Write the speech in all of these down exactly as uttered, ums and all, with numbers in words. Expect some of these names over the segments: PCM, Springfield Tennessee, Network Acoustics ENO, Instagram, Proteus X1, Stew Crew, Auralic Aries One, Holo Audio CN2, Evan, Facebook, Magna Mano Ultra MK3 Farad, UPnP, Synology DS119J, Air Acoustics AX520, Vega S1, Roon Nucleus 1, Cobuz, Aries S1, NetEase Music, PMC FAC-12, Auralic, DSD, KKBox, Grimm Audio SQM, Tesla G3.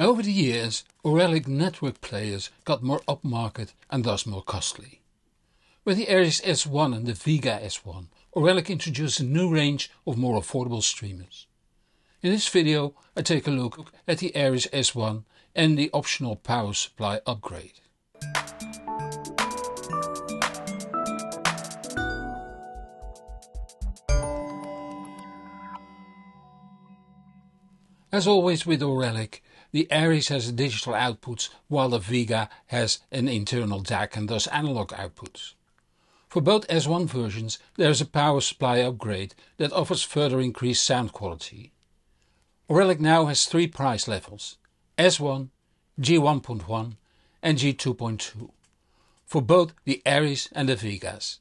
Over the years, Auralic network players got more upmarket and thus more costly. With the Aries S one and the Vega S one, Auralic introduced a new range of more affordable streamers. In this video I take a look at the Aries S one and the optional power supply upgrade. As always with Auralic, the Aries has a digital outputs while the Vega has an internal D A C and thus analog outputs. For both S one versions there is a power supply upgrade that offers further increased sound quality. Auralic now has three price levels: S one, G one point one and G two point two, for both the Aries and the Vegas.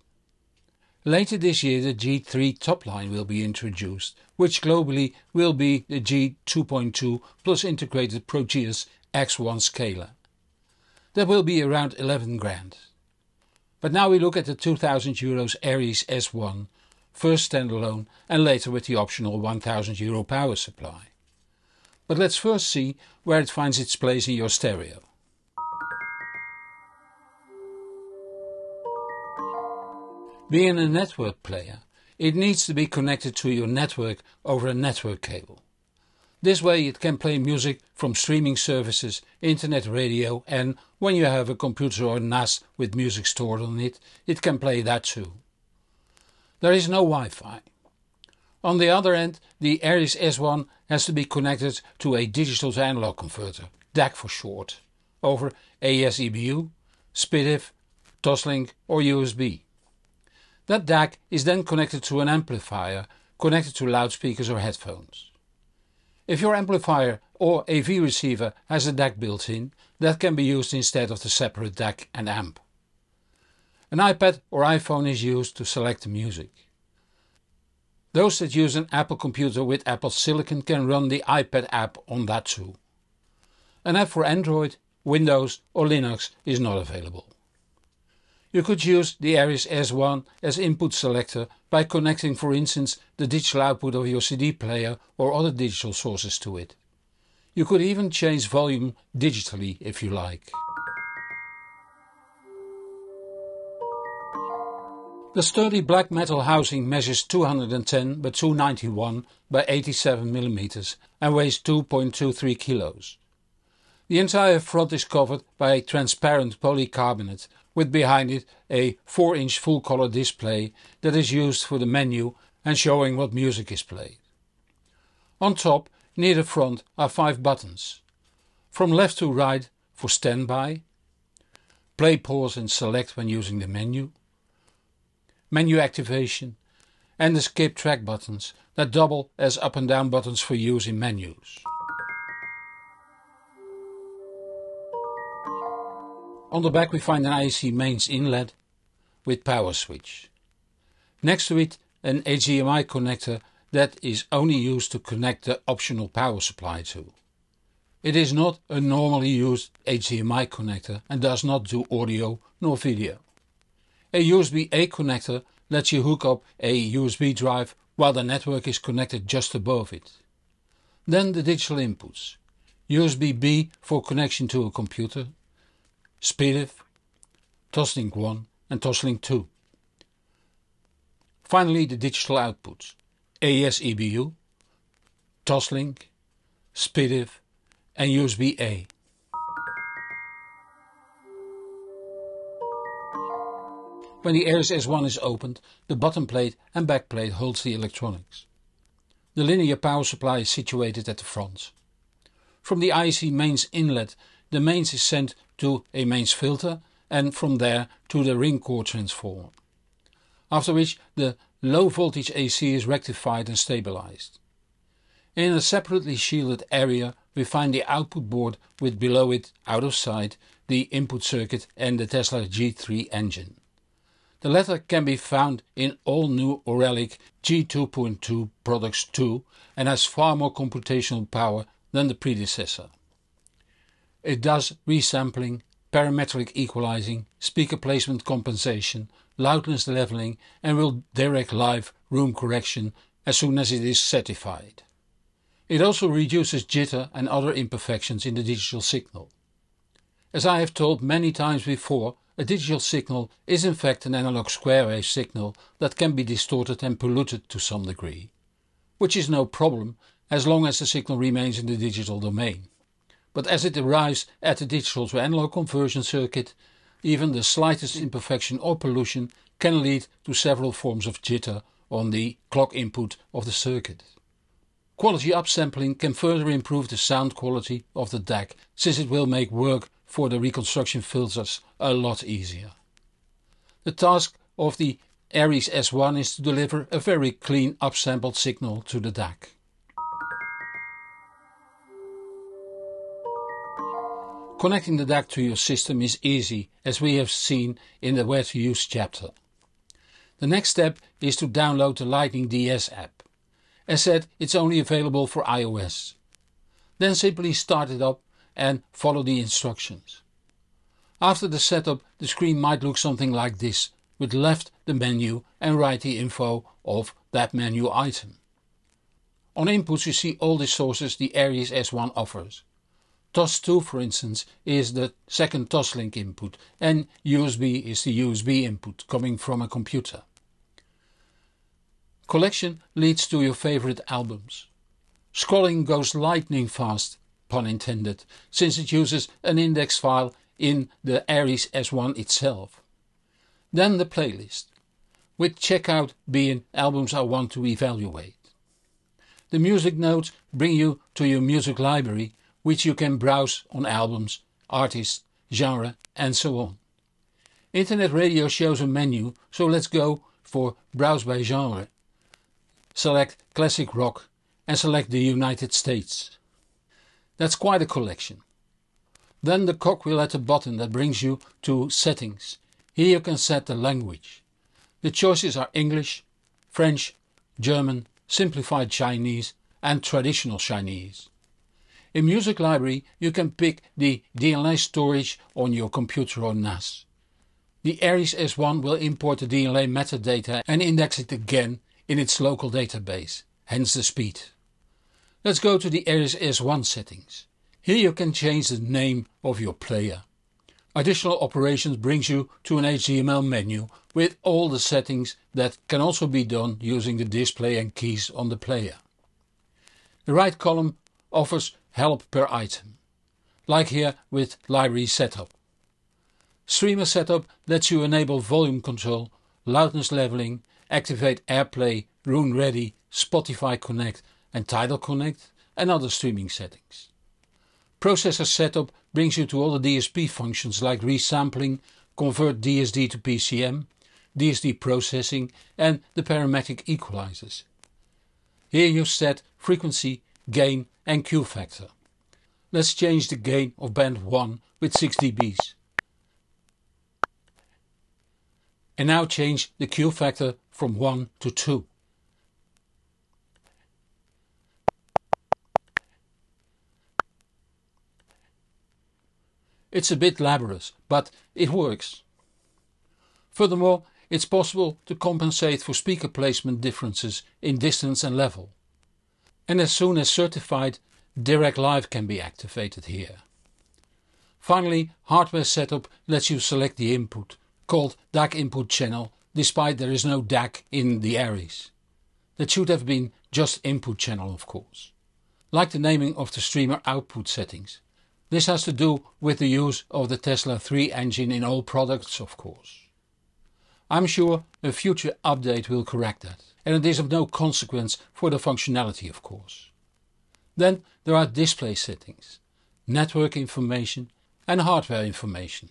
Later this year the G three top line will be introduced, which globally will be the G two point two plus integrated Proteus X one scaler. That will be around eleven grand. But now we look at the two thousand euros Aries S one, first standalone and later with the optional one thousand euro power supply. But let's first see where it finds its place in your stereo. Being a network player, it needs to be connected to your network over a network cable. This way it can play music from streaming services, internet radio, and when you have a computer or N A S with music stored on it, it can play that too. There is no Wi-Fi. On the other end, the Aries S one has to be connected to a digital to analog converter, D A C for short, over A E S E B U, S P D I F, Toslink or U S B. That D A C is then connected to an amplifier, connected to loudspeakers or headphones. If your amplifier or A V receiver has a D A C built in, that can be used instead of the separate D A C and amp. An iPad or iPhone is used to select the music. Those that use an Apple computer with Apple Silicon can run the iPad app on that too. An app for Android, Windows or Linux is not available. You could use the Aries S one as input selector by connecting, for instance, the digital output of your C D player or other digital sources to it. You could even change volume digitally if you like. The sturdy black metal housing measures two hundred ten by two hundred ninety-one by eighty-seven millimeters and weighs two point two three kilos. The entire front is covered by a transparent polycarbonate, with behind it a four inch full color display that is used for the menu and showing what music is played. On top, near the front, are five buttons. From left to right for standby, play, pause and select when using the menu, menu activation and the skip track buttons that double as up and down buttons for use in menus. On the back we find an I E C mains inlet with power switch. Next to it an H D M I connector that is only used to connect the optional power supply to. It is not a normally used H D M I connector and does not do audio nor video. A U S B A connector lets you hook up a U S B drive while the network is connected just above it. Then the digital inputs. U S B B for connection to a computer, S P D I F, Toslink one and Toslink two. Finally the digital outputs, A E S E B U, Toslink, S P D I F and U S B A. When the Aries S one is opened, the bottom plate and back plate holds the electronics. The linear power supply is situated at the front. From the I E C mains inlet, the mains is sent to a mains filter and from there to the ring core transformer, after which the low voltage A C is rectified and stabilized. In a separately shielded area we find the output board with below it, out of sight, the input circuit and the Tesla G three engine. The latter can be found in all new Auralic G two point two products too and has far more computational power than the predecessor. It does resampling, parametric equalizing, speaker placement compensation, loudness leveling and will direct live room correction as soon as it is certified. It also reduces jitter and other imperfections in the digital signal. As I have told many times before, a digital signal is in fact an analog square wave signal that can be distorted and polluted to some degree, which is no problem as long as the signal remains in the digital domain. But as it arrives at the digital to analog conversion circuit, even the slightest imperfection or pollution can lead to several forms of jitter on the clock input of the circuit. Quality upsampling can further improve the sound quality of the D A C, since it will make work for the reconstruction filters a lot easier. The task of the Aries S one is to deliver a very clean upsampled signal to the D A C. Connecting the D A C to your system is easy, as we have seen in the Where to Use chapter. The next step is to download the Lightning D S app. As said, it's only available for iOS. Then simply start it up and follow the instructions. After the setup, the screen might look something like this, with left the menu and right the info of that menu item. On inputs you see all the sources the Aries S one offers. T O S two, for instance, is the second Toslink input, and U S B is the U S B input coming from a computer. Collection leads to your favorite albums. Scrolling goes lightning fast, pun intended, since it uses an index file in the Aries S one itself. Then the playlist, with checkout being albums I want to evaluate. The music notes bring you to your music library, which you can browse on albums, artists, genre and so on. Internet radio shows a menu, so let's go for Browse by Genre. Select Classic Rock and select the United States. That's quite a collection. Then the cogwheel at the bottom that brings you to Settings. Here you can set the language. The choices are English, French, German, Simplified Chinese and Traditional Chinese. In Music Library you can pick the D L A storage on your computer or N A S. The Aries S one will import the D L A metadata and index it again in its local database, hence the speed. Let's go to the Aries S one settings. Here you can change the name of your player. Additional operations brings you to an H T M L menu with all the settings that can also be done using the display and keys on the player. The right column offers help per item, like here with Library Setup. Streamer Setup lets you enable volume control, loudness leveling, activate AirPlay, Roon Ready, Spotify Connect and Tidal Connect and other streaming settings. Processor Setup brings you to all the D S P functions like resampling, convert D S D to P C M, D S D processing and the parametric equalizers. Here you set frequency, gain and Q factor. Let's change the gain of band one with six decibels. And now change the Q factor from one to two. It's a bit laborious, but it works. Furthermore, it's possible to compensate for speaker placement differences in distance and level. And as soon as certified, Direct Live can be activated here. Finally, Hardware Setup lets you select the input, called D A C input channel, despite there is no D A C in the Aries. That should have been just input channel, of course. Like the naming of the streamer output settings. This has to do with the use of the Tesla three engine in all products, of course. I'm sure a future update will correct that. And it is of no consequence for the functionality, of course. Then there are display settings, network information and hardware information.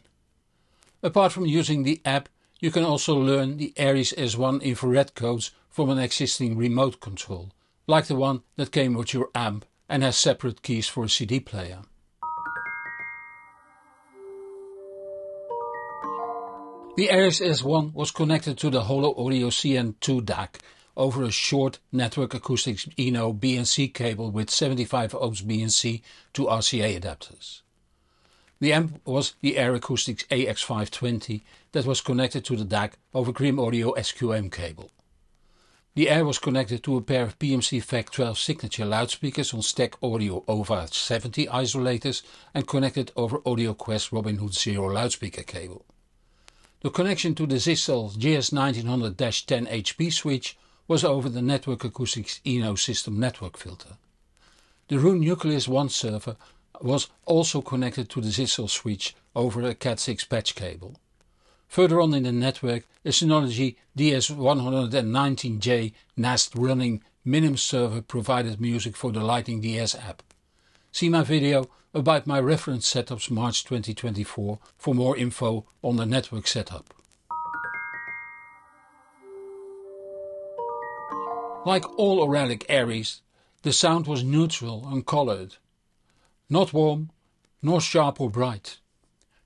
Apart from using the app, you can also learn the Aries S one infrared codes from an existing remote control, like the one that came with your amp and has separate keys for a C D player. The Aries S one was connected to the Holo Audio C N two D A C over a short Network Acoustics E N O B N C cable with seventy-five ohms B N C to R C A adapters. The amp was the Air Acoustics A X five twenty that was connected to the D A C over Grimm Audio S Q M cable. The Air was connected to a pair of P M C F A C twelve signature loudspeakers on Stack Audio O V A seventy isolators and connected over AudioQuest Robinhood Zero loudspeaker cable. The connection to the Zissel G S nineteen hundred dash ten H P switch was over the Network Acoustics E N O system network filter. The Roon Nucleus one server was also connected to the Zissel switch over a Cat six patch cable. Further on in the network, a Synology D S one one nine J N A S running Minim server provided music for the Lightning D S app. See my video about my reference setups March twenty twenty-four for more info on the network setup. Like all Auralic Aries, the sound was neutral and colored. Not warm, nor sharp or bright.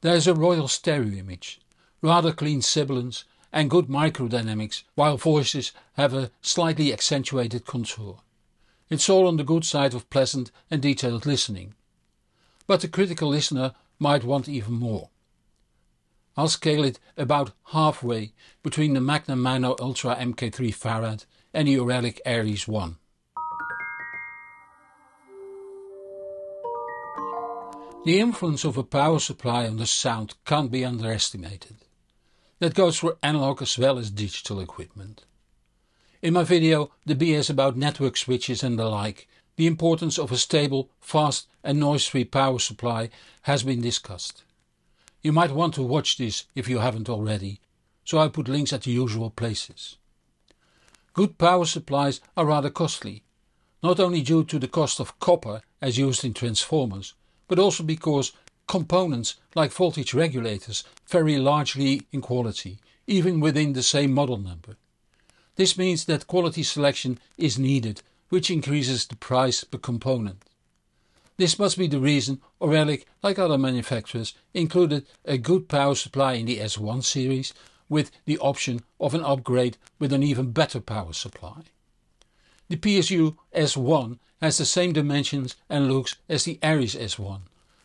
There is a royal stereo image, rather clean sibilance and good microdynamics, while voices have a slightly accentuated contour. It's all on the good side of pleasant and detailed listening. But the critical listener might want even more. I'll scale it about halfway between the Magna Mano Ultra M K three Farad and the Auralic Aries One. The influence of a power supply on the sound can't be underestimated. That goes for analog as well as digital equipment. In my video, the B S about network switches and the like, the importance of a stable, fast and noise-free power supply has been discussed. You might want to watch this if you haven't already, so I put links at the usual places. Good power supplies are rather costly, not only due to the cost of copper as used in transformers, but also because components like voltage regulators vary largely in quality, even within the same model number. This means that quality selection is needed, which increases the price per component. This must be the reason Auralic, like other manufacturers, included a good power supply in the S one series, with the option of an upgrade with an even better power supply. The P S U S one has the same dimensions and looks as the Aries S one,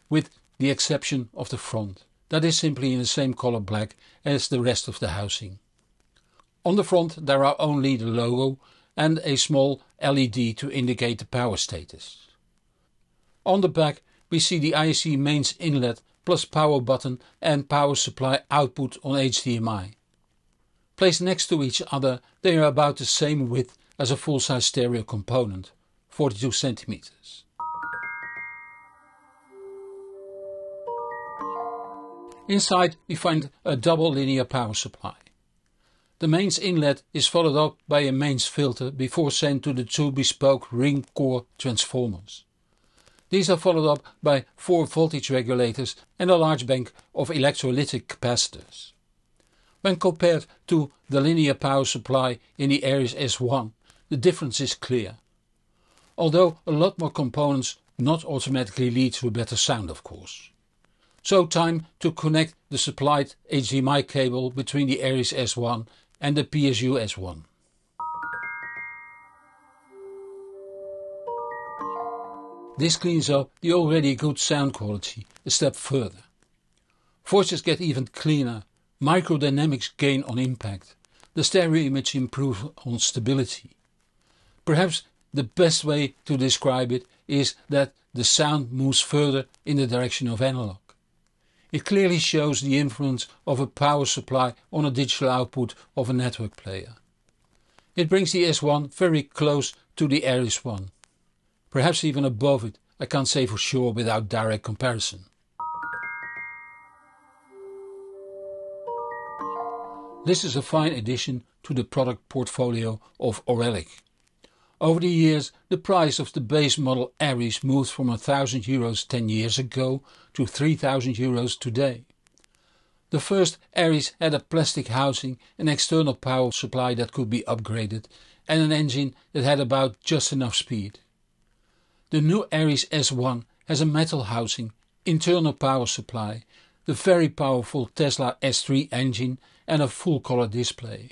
with the exception of the front, that is simply in the same color black as the rest of the housing. On the front there are only the logo and a small L E D to indicate the power status. On the back we see the I E C mains inlet plus power button and power supply output on H D M I. Placed next to each other, they are about the same width as a full-size stereo component, forty-two centimeters. Inside we find a double linear power supply. The mains inlet is followed up by a mains filter before sent to the two bespoke ring core transformers. These are followed up by four voltage regulators and a large bank of electrolytic capacitors. When compared to the linear power supply in the Aries S one, the difference is clear. Although a lot more components not automatically lead to a better sound, of course. So time to connect the supplied H D M I cable between the Aries S one and the P S U S one. This cleans up the already good sound quality a step further. Voices get even cleaner, microdynamics gain on impact, the stereo image improves on stability. Perhaps the best way to describe it is that the sound moves further in the direction of analog. It clearly shows the influence of a power supply on a digital output of a network player. It brings the S one very close to the Aries one. Perhaps even above it, I can't say for sure without direct comparison. This is a fine addition to the product portfolio of Auralic. Over the years, the price of the base model Aries moved from one thousand euros ten years ago to three thousand euros today. The first Aries had a plastic housing, an external power supply that could be upgraded, and an engine that had about just enough speed. The new Aries S one has a metal housing, internal power supply, the very powerful Tesla S three engine and a full-color display.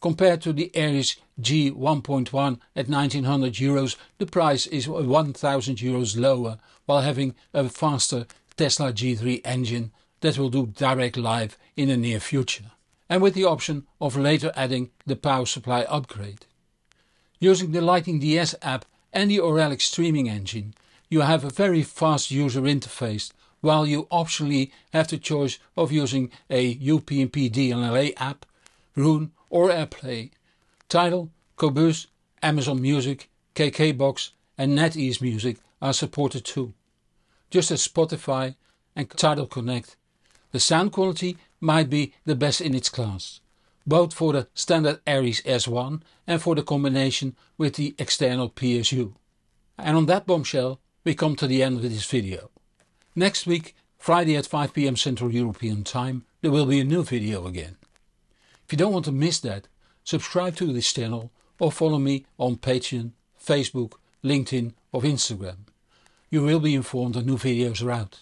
Compared to the Aries G one point one at nineteen hundred euros, the price is one thousand euros lower, while having a faster Tesla G three engine that will do direct live in the near future, and with the option of later adding the power supply upgrade. Using the Lightning D S app and the Auralic streaming engine, you have a very fast user interface, while you optionally have the choice of using a U P n P D L A app, Roon or AirPlay, Tidal, Cobuz, Amazon Music, KKBox and NetEase Music are supported too. Just as Spotify and Tidal Connect, the sound quality might be the best in its class, both for the standard Aries S one and for the combination with the external P S U. And on that bombshell, we come to the end of this video. Next week, Friday at five p m Central European Time, there will be a new video again. If you don't want to miss that, subscribe to this channel or follow me on Patreon, Facebook, LinkedIn or Instagram. You will be informed when new videos are out.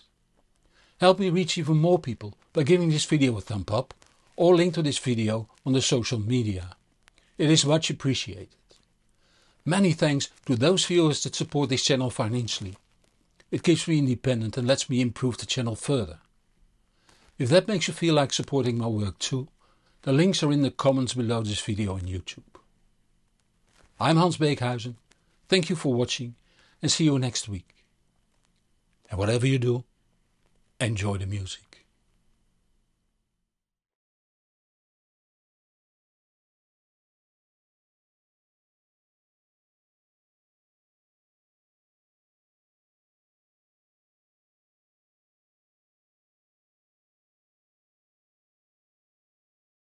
Help me reach even more people by giving this video a thumb up or link to this video on the social media. It is much appreciated. Many thanks to those viewers that support this channel financially. It keeps me independent and lets me improve the channel further. If that makes you feel like supporting my work too, the links are in the comments below this video on YouTube. I'm Hans Beekhuizen, thank you for watching and see you next week. And whatever you do, enjoy the music.